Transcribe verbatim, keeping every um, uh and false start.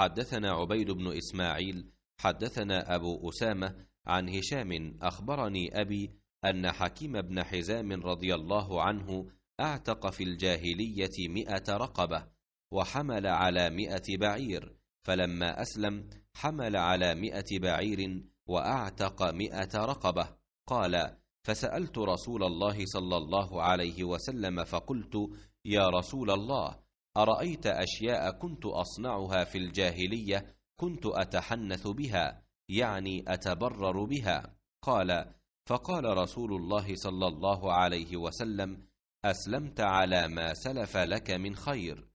حدثنا عبيد بن إسماعيل حدثنا أبو أسامة عن هشام أخبرني أبي أن حكيم بن حزام رضي الله عنه أعتق في الجاهلية مئة رقبة وحمل على مئة بعير، فلما أسلم حمل على مئة بعير وأعتق مئة رقبة. قال: فسألت رسول الله صلى الله عليه وسلم فقلت: يا رسول الله، أرأيت أشياء كنت أصنعها في الجاهلية كنت أتحنث بها، يعني أتبرر بها؟ قال: فقال رسول الله صلى الله عليه وسلم: أسلمت على ما سلف لك من خير.